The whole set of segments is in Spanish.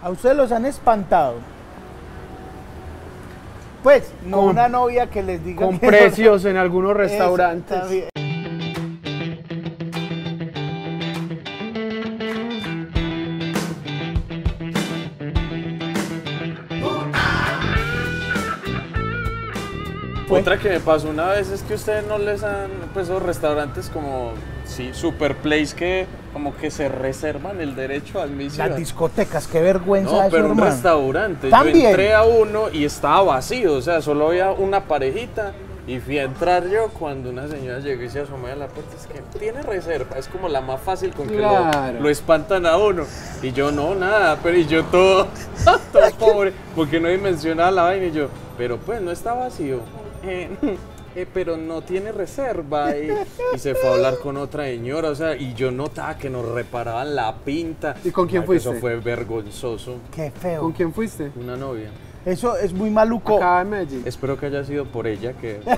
¿A ustedes los han espantado? Pues, no con, una novia que les diga... Con que precios en algunos restaurantes. Otra que me pasó una vez es que ustedes no les han, pues esos restaurantes como, sí, super place que como que se reservan el derecho al mismo. Las discotecas, qué vergüenza. No, pero un restaurante. ¿También? Yo entré a uno y estaba vacío, o sea, solo había una parejita y fui a entrar yo cuando una señora llegó y se asomó a la puerta. Es que tiene reserva, es como la más fácil con que lo espantan a uno. Y yo no, nada, pero y yo todo, todo pobre, porque no dimensionaba la vaina y yo, pero pues no está vacío. Pero no tiene reserva y se fue a hablar con otra señora, o sea, y yo notaba que nos reparaban la pinta. ¿Y con quién fuiste? Eso fue vergonzoso. Qué feo. ¿Con quién fuiste? Una novia. Eso es muy maluco. Acá en Medellín. Espero que haya sido por ella que... ¿Con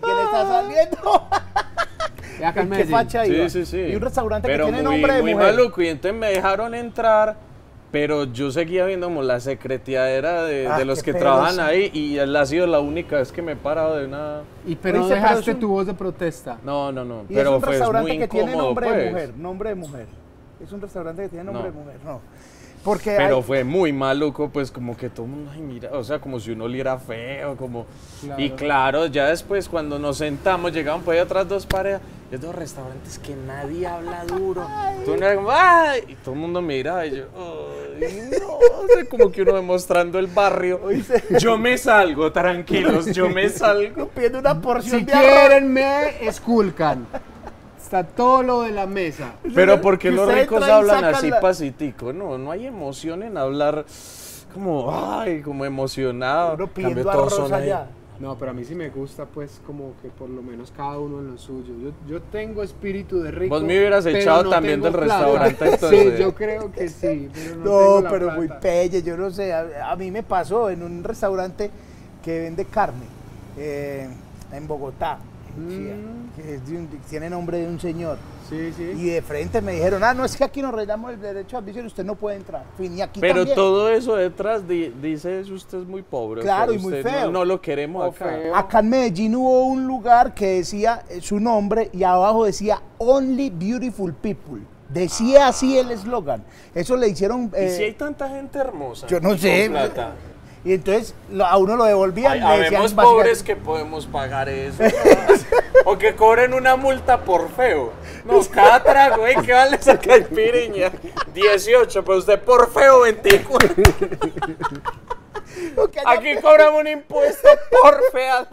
quién está saliendo? Acá en Medellín. ¿Qué facha iba? Sí, sí, sí. Y un restaurante pero que tiene nombre de mujer. Muy maluco, y entonces me dejaron entrar. Pero yo seguía viendo como la secretadera de los que trabajan ahí y él ha sido la única vez que me he parado de una... ¿Y pero no dejaste tu voz de protesta? No, no, no. Pero es un restaurante que tiene nombre de mujer, nombre de mujer. Es un restaurante que tiene nombre de mujer, no. Porque pero fue muy maluco, pues como que todo el mundo, ay mira, o sea, como si uno oliera feo, como... Claro. Y claro, ya después cuando nos sentamos, llegaban por ahí otras dos parejas, y estos restaurantes que nadie habla duro. Todo el mundo como, ay, y todo el mundo miraba y yo, ay, no, o sea, como que uno demostrando el barrio. Yo me salgo, tranquilos, yo me salgo. Pidiendo una porción si de arroz. Si quieren me esculcan. Está todo lo de la mesa. Pero porque los ricos hablan así pacitico, no, no hay emoción en hablar como, ay, como emocionado. Uno pidiendo arroz allá. No, pero a mí sí me gusta, pues, como que por lo menos cada uno en lo suyo. Yo tengo espíritu de rico. Vos me hubieras echado no también del restaurante, entonces. Sí, yo creo que sí. Pero no, no pero muy pelle, yo no sé. A mí me pasó en un restaurante que vende carne en Bogotá. Que es tiene nombre de un señor. Sí, sí. Y de frente me dijeron, ah, no, es que aquí nos redamos el derecho a admisión, usted no puede entrar. Ni aquí pero también. Todo eso detrás dice, usted es muy pobre. Claro, y muy feo. No, no lo queremos acá. Feo. Acá en Medellín hubo un lugar que decía su nombre y abajo decía Only Beautiful People. Decía así el eslogan. Eso le hicieron... ¿Y si hay tanta gente hermosa? Yo no sé. Plata. Y entonces a uno lo devolvían. Habemos pobres que podemos pagar eso. O que cobren una multa por feo. No, cada trago, ¿eh? ¿Qué vale esa caipiriña? 18, pero usted por feo 24. Aquí cobramos un impuesto por fealdad.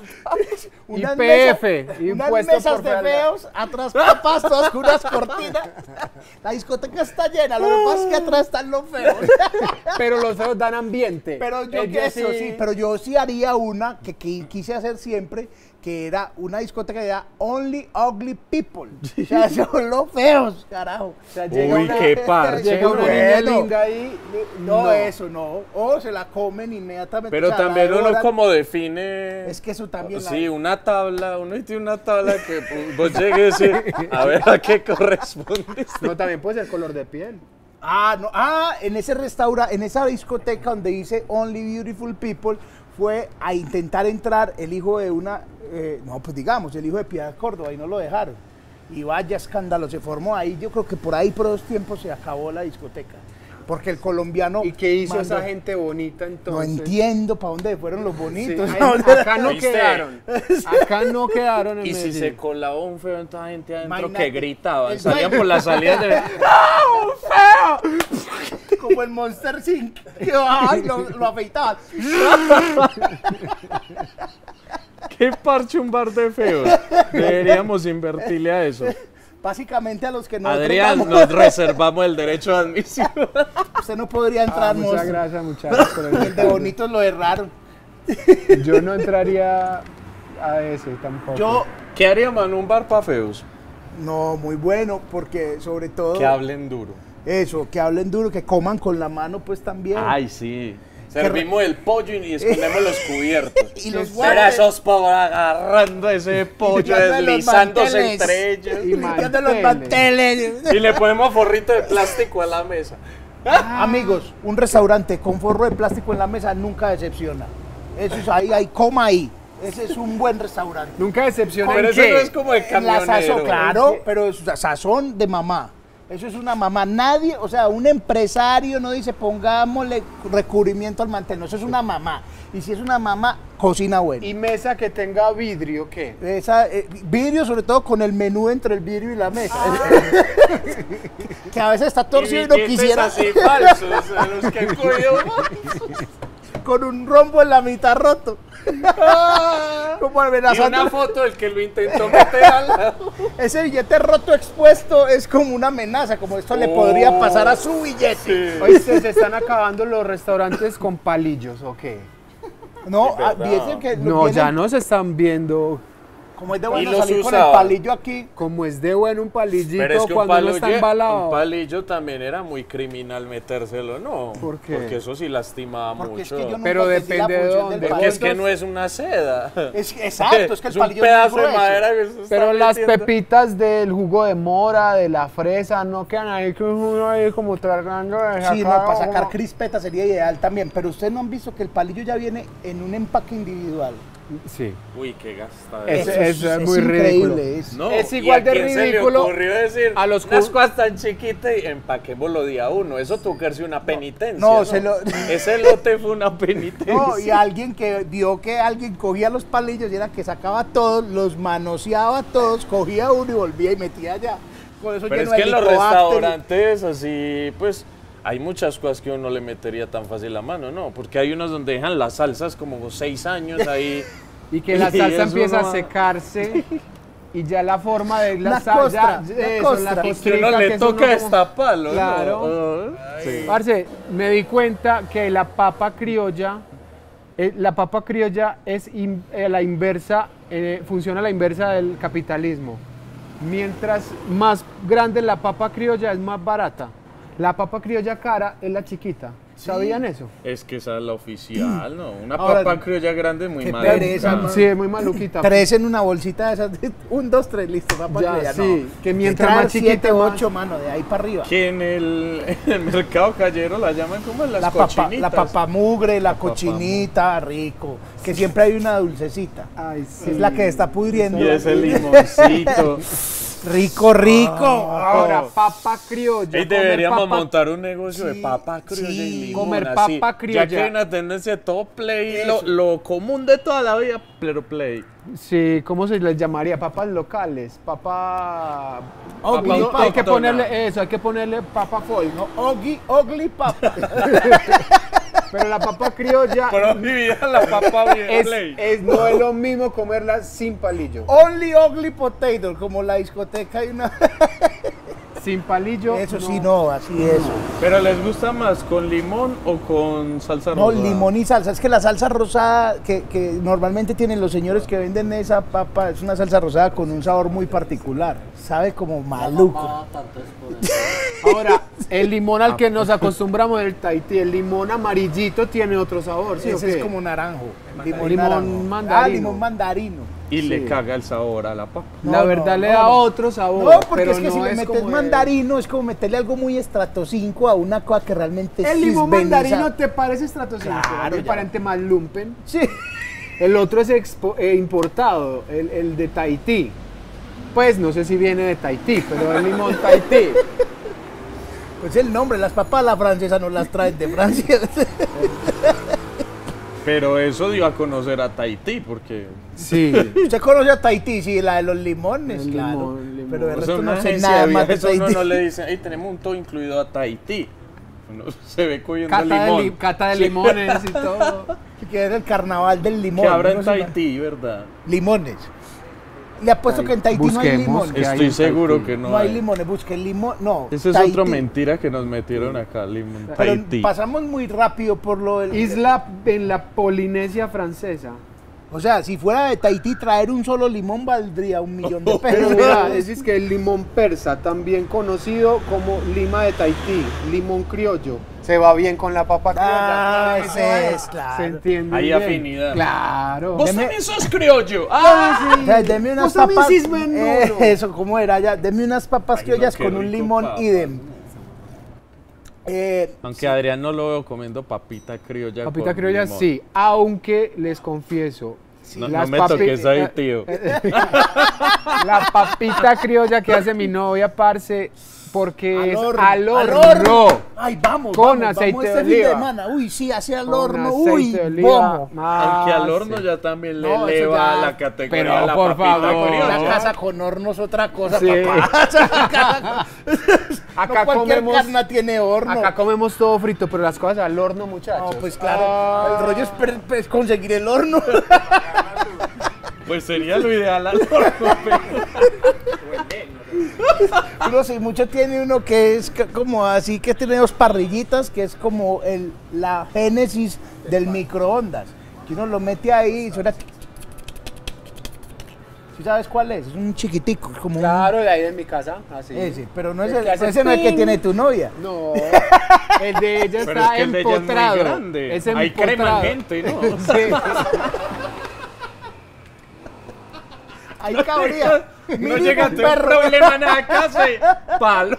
IPF, unas mesas de feos, atrás papas, todas con unas cortinas. La discoteca está llena, lo que pasa es que atrás están los feos. Pero los feos dan ambiente. Pero yo eso, sí, pero yo sí haría una que quise hacer siempre, que era una discoteca que era Only Ugly People. O sea, son los feos, carajo. O sea, llega uy, qué parche. Llega una niña linda ahí, no, eso no. O se la comen inmediatamente. Pero o sea, también uno como define... Es que eso también... Sí, una tabla, uno tiene una tabla que pues, vos llegues y a ver a qué corresponde. No, también puede ser color de piel. Ah, no, en ese restaurante, en esa discoteca donde dice Only Beautiful People, fue a intentar entrar el hijo de una, no, pues digamos, el hijo de Piedad Córdoba y no lo dejaron. Y vaya escándalo, se formó ahí, yo creo que por ahí por dos tiempos se acabó la discoteca. Porque el colombiano... ¿Y qué hizo esa gente bonita entonces? No entiendo para dónde fueron los bonitos. Sí, acá no quedaron. Acá no quedaron en y Medellín. Si se colaba un feo, entonces la gente adentro imagínate, que gritaban, salían por las salidas de... ¡Ah, un feo! Como el Monster Zinc. Ay, lo afeitaban. Qué parche un bar de feos. Deberíamos invertirle a eso. Básicamente a los que no Adrián, nos reservamos el derecho de admisión. Usted no podría entrar. Muchas gracias, muchachos. Por el de bonitos lo erraron. Yo no entraría a ese tampoco. ¿Qué haríamos en un bar para feos? No, muy bueno, porque sobre todo... Que hablen duro. Eso, que hablen duro, que coman con la mano pues también. Ay, sí. Servimos el pollo y escondemos los cubiertos. Y los guardas pobres agarrando ese pollo, deslizándose entre ellos. Y limpiando los manteles. Y le ponemos forrito de plástico a la mesa. Amigos, un restaurante con forro de plástico en la mesa nunca decepciona. Eso es ahí, coma ahí. Ese es un buen restaurante. Nunca decepciona. Pero eso no es como de camionero. La sazón, claro, pero es sazón de mamá. Eso es una mamá. Nadie, o sea, un empresario no dice pongámosle recubrimiento al mantel. No, eso es una mamá. Y si es una mamá, cocina buena. ¿Y mesa que tenga vidrio qué? Esa, vidrio sobre todo con el menú entre el vidrio y la mesa. Ah. Que a veces está torcido y no quisiera. Así falsos, los que han cogido. Con un rombo en la mitad roto. Como amenazando. Y una foto del que lo intentó meter al lado. Ese billete roto expuesto es como una amenaza, como esto le podría pasar a su billete. Sí. Oye, se están acabando los restaurantes con palillos, ¿o qué? No, que no vienen, ya no se están viendo. Como es de bueno salir con el palillo aquí. Como es de bueno un palillito, pero es que cuando uno está embalado. Un palillo también era muy criminal metérselo, ¿no? ¿Por qué? Porque eso sí lastimaba porque mucho. Es que pero depende de dónde. Porque es que no es una seda. Exacto, es que el palillo es un pedazo de madera. Que pero las pepitas del jugo de mora, de la fresa, no quedan ahí como tragando. Sí, no, para sacar crispetas sería ideal también. Pero ustedes no han visto que el palillo ya viene en un empaque individual. Sí. Uy, qué gasta. Eso es muy ridículo. No, es igual de ridículo. Se ocurrió decir, a los cosas tan chiquitas y empaquémoslo día uno. Eso tuvo que ser una penitencia. No, ese lote fue una penitencia. No, y alguien que vio que alguien cogía los palillos y era que sacaba todos, los manoseaba todos, cogía uno y volvía y metía allá. Con eso. Pero es que en los restaurantes así, pues. Hay muchas cosas que uno le metería tan fácil la mano, ¿no? Porque hay unos donde dejan las salsas como 6 años ahí. Y que la salsa empieza a secarse y ya la forma de la salsa. Y que uno le toca destaparlo. Claro. Parce, me di cuenta que la papa criolla es la inversa, funciona a la inversa del capitalismo. Mientras más grande la papa criolla es más barata. La papa criolla cara es la chiquita. Sí. ¿Sabían eso? Es que esa es la oficial, ¿no? Una ahora, papa criolla grande muy maluquita. Sí, muy maluquita. 3 en una bolsita de esas. 1, 2, 3, listo, papa ya, criolla. Sí, no. Que mientras más chiquita, 8, mano, de ahí para arriba. Que en el mercado callero la llaman como las cochinitas. La papa mugre, la cochinita, rico. Que siempre hay una dulcecita. Ay, sí. Es la que está pudriendo. Y ese limoncito. Rico. Ahora, papa criolla. Y deberíamos montar un negocio de papa criolla y limón. Comer papa criolla. Ya que hay una tendencia de todo play, lo común de toda la vida, pero play. Sí, ¿cómo se les llamaría? Papas locales, papa... hay que ponerle eso, hay que ponerle papa foil, ¿no? Ogly papa. Pero la papa criolla. Pero mi vida, la papa no es lo mismo comerla sin palillo. Only ugly potato, como la discoteca hay una. Sin palillo. Eso no. Sí, no, así es. Pero ¿les gusta más con limón o con salsa rosada? No, limón y salsa. Es que la salsa rosada que normalmente tienen los señores que venden esa papa es una salsa rosada con un sabor muy particular. Sabe como maluco. Ahora, el limón al que nos acostumbramos del Tahití, el limón amarillito tiene otro sabor. Sí, ese es como naranjo. Limón mandarino. Ah, limón mandarino. Y le caga el sabor a la papa. No, la verdad le da otro sabor. No, porque pero es que no si le metes mandarino es como meterle algo muy estrato 5 a una cosa que realmente es. El limón mandarino te parece estrato 5. Claro, aparente más lumpen. Sí. El otro es importado, el de Tahití. Pues no sé si viene de Tahití, pero es el limón tahití. Pues el nombre, las papas la francesa no las traen de Francia. Pero eso dio a conocer a Tahití, porque... Sí. Usted conoce a Tahití, sí, la de los limones, claro. Limón. Pero el resto no sé nada más de Tahití. Eso no le dicen, ahí tenemos un todo incluido a Tahití. Uno se ve cogiendo limón. Cata de limones y todo. Que era el carnaval del limón. Que habrá en Tahití, ¿verdad? Limones. Le apuesto que en Tahití no hay limones. Estoy seguro que no hay limones, busquen limón, no. Esa es otra mentira que nos metieron acá, limón Tahití. Pasamos muy rápido por lo del... Isla en la Polinesia francesa. O sea, si fuera de Tahití, traer un solo limón valdría $1.000.000. Pero mira, decís que el limón persa, también conocido como lima de Tahití, limón criollo, se va bien con la papa criolla. Ah, ese es, claro. Se entiende. Hay bien afinidad. Claro. Vos también sos criollo. Ah, sí. O sea, deme unas papas. Eso, ¿cómo era ya? Deme unas papas criollas con un limón idem. Aunque sí. Adrián no lo veo comiendo papita criolla. Papita criolla, limón. Sí. Aunque les confieso. Sí, no, no me toques ahí, tío. La papita criolla que hace mi novia, parce, porque al horno. Ay, vamos. Con aceite de oliva. Semana. Uy, sí, hacia al horno. Uy, vamos. Aunque al horno ya también le eleva la categoría. Pero de la por favor, criolla. La casa con horno es otra cosa, sí, papá. Acá no cualquier carne tiene horno. Acá comemos todo frito, pero las cosas al horno, muchachos. No, pues claro, el rollo es conseguir el horno. Pues sería lo ideal al horno. No sé, mucho tiene uno que es como así, que tenemos parrillitas, que es como la génesis del microondas. Que uno lo mete ahí y suena... ¿Sí sabes cuál es? Es un chiquitico. Como claro, de ahí de mi casa, así. Ese, pero no es ese no es el que tiene tu novia. No, el de ella pero está es que empotrado. El de ella es muy grande. Es ahí crema gente, ¿no? Sí. Ahí cabría. No llega un problema en la casa y palo.